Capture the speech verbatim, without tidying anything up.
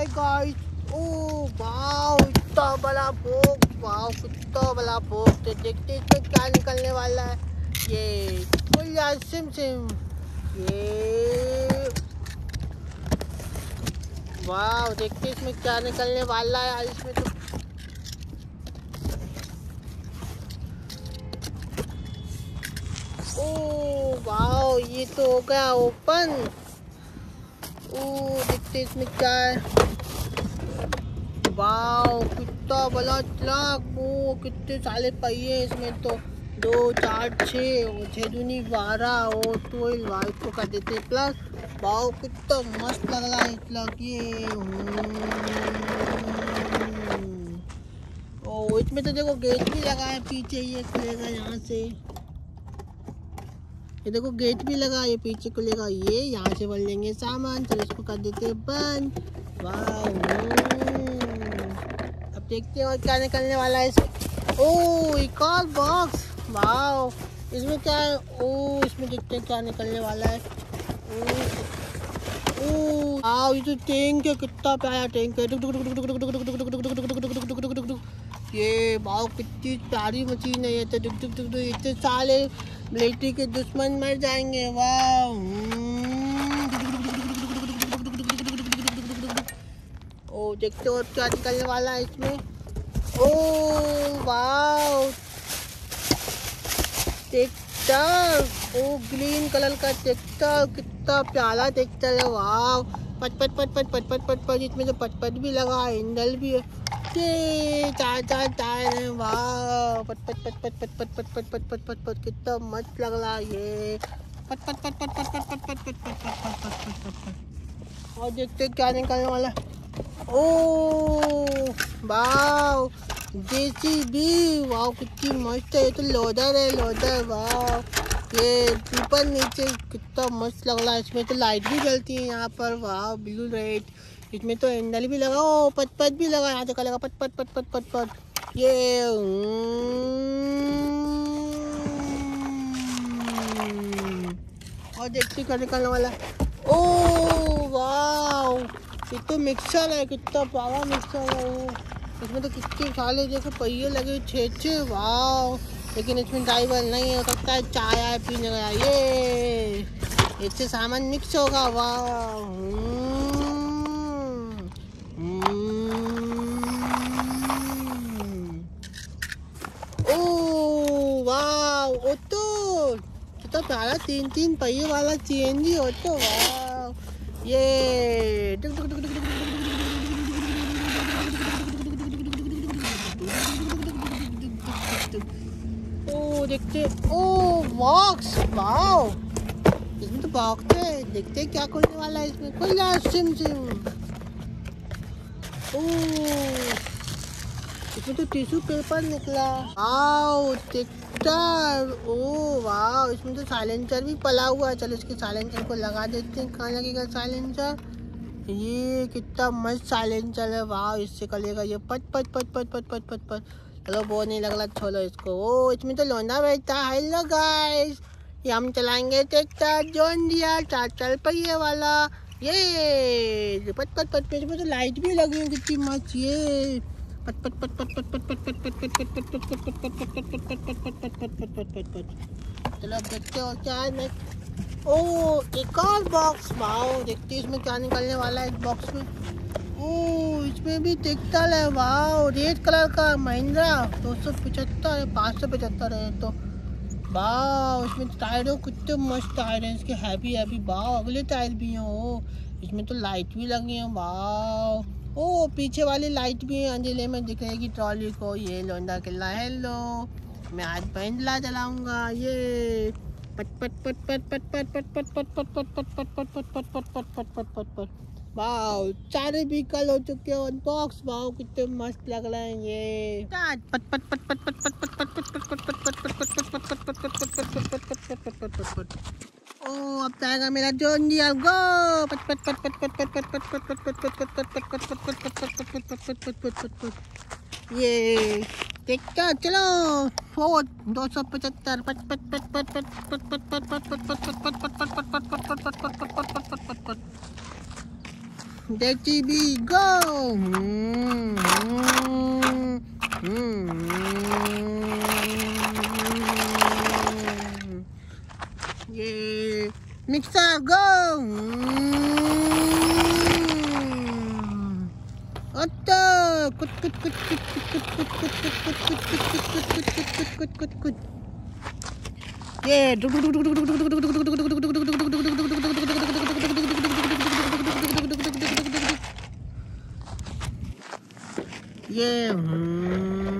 Hi guys, oh wow इतना बड़ा पोक, वाओ कितना बड़ा पोक। तो देखते इसमें क्या निकलने वाला है। ये खुला सिम सिम, ये वाओ देखते इसमें क्या निकलने वाला है। इसमें तो ओ वाओ ये तो हो गया ओपन। ओ देखते इसमें क्या है। वाओ कितना बड़ा ट्रक, ओ कितने साले पहिए इसमें, तो दो चार छः छः दूनी बारह, ओ ट्वेल्व वाइट को कर देते प्लस। वाओ कितना मस्त लग रहा है ट्रक ये। ओ इसमें तो देखो गेट भी लगा है पीछे, ये खुलेगा यहाँ से, ये देखो गेट भी लगा, ये पीछे खुलेगा, ये यहाँ से भर लेंगे सामान। चलो इसको कर देते हैं बंद। वाओ अब देखते हैं और क्या निकलने वाला है इसमें। ओ एक और बॉक्स, वाओ इसमें क्या है। ओ इसमें देखते हैं क्या निकलने वाला है। ओ वाओ ये तो टैंक है, कितना प्यारा टैंक है ये। वाओ कितनी प्यारी मशीन है ये तो। डुक डुक डुक इतने साले मिलिट्री के दुश्मन मर जाएंगे। वाओ ओ देखते हो क्या निकलने वाला है इसमें। Oh wow tractor, oh green colour का ट्रैक्टर, कितना प्यारा ट्रैक्टर है। वाओ पट पट पट पट पट पट पट पट, इसमें तो पट पट भी लगा, हैंडल भी है, चार चार टायर है। वाह पट पट पट पट पट पट पट पट पट पट पट, कितना मस्त लग रहा है ये। पट पट पट पट पट पट पट पट पट पट पट पट। और देखते क्या निकलने वाला है। ओ वाह जे सी बी, वाह कितनी मस्त है ये तो। लोडर है, लोडर वाह ये ऊपर नीचे कितना मस्त लग रहा है। इसमें तो लाइट भी जलती है यहाँ पर, वाह ब्लू रेड। इसमें तो हैंडल भी लगा, ओ पट पट भी लगा, यहाँ से लगा पट पट पट पट पट पट। ये और देखते क्या निकलने वाला है। ओ वाओ ये तो मिक्सर है, कितना पावर मिक्सर है वो। इसमें तो कितने साले देखो पहिए लगे छः छः। वाओ लेकिन इसमें ड्राइवर नहीं हो सकता है, चाय आए पीने गया ये, इससे सामान मिक्स होगा। वाह तो प्यारा तीन तीन पहिए वाला सी एन जी हो तो। वाह ये ओ देखते, ओ बॉक्स, वाओ इसमें तो बॉक्स है। देखते क्या खुलने वाला है इसमें। खुला सिम सिम, ओ इसमें तो टिश्यू पेपर निकला। आओ ओ वाह इसमें तो साइलेंसर भी पला हुआ है। चलो इसके साइलेंसर को लगा देते हैं। कहाँ लगेगा साइलेंसर, ये कितना मस्त साइलेंसर है। वाह इससे कलेगा ये पट पट पट पट पट पट पट पट। चलो वो नहीं लग रहा, छोड़ो इसको। ओ इसमें तो लोना बैठता है। हेलो गाइस, ये हम चलाएंगे ट्रैक्टर जॉन डियर चार चार पहिए वाला ये। पट पट पट पट में तो लाइट भी लगी है, कितनी मस्त ये। पट पट पट पट पट पट पट पट पट पट पट पट पट पट पट पट पट पट पट पट पट पट पट। चलो अब देखते हो क्या है। ओ एक और बॉक्स, वाओ देखते इसमें क्या निकलने वाला है इस बॉक्स में। ओ इसमें भी ट्रैक्टर है, वाओ रेड कलर का महिंद्रा दो सौ पचहत्तर है पाँच सौ पचहत्तर है तो। वाओ इसमें टायरों कितने मस्त टायर हैं इसके, हैवी हैवी। वाओ अगले टायर भी हैं। ओ इसमें तो लाइट भी लगी है। वाओ ओ पीछे वाली लाइट भी अंधेरे में दिख रही ट्रॉली को। ये लोंडा किला, हेलो मैं आज महिंद्रा चलाऊंगा ये। पट पट पट पट पट पट पट पट पट पट पट पट पट पट पट पट पट पट पट पट पट पट। वाओ सारे व्हीकल हो चुके हैं बॉक्स। वाओ कितने मस्त लग रहे हैं ये। पट पट पट पट पट पट पट पट पट पट पट पट पट पट। ओ अब जाएगा मेरा जॉन डियर गो। पट पट पट पट पट पट पट पट पट पट पट पट पट पट पट पट पट पट। ये ट्रैक्टर चलो फोर्ट दो सौ पचहत्तर पट पट पट पट पट पट पट पट पट पट पट पट पट पट पट पट पट पट पट पट पट पट पट पट पट। J C B, go! Mm-hmm. Mm-hmm. Yeah. Mixer, go! Mm-hmm. Otto! Good, good, good, good, good, good, good, good, good, good, good, good, good. Yeah! Yeah.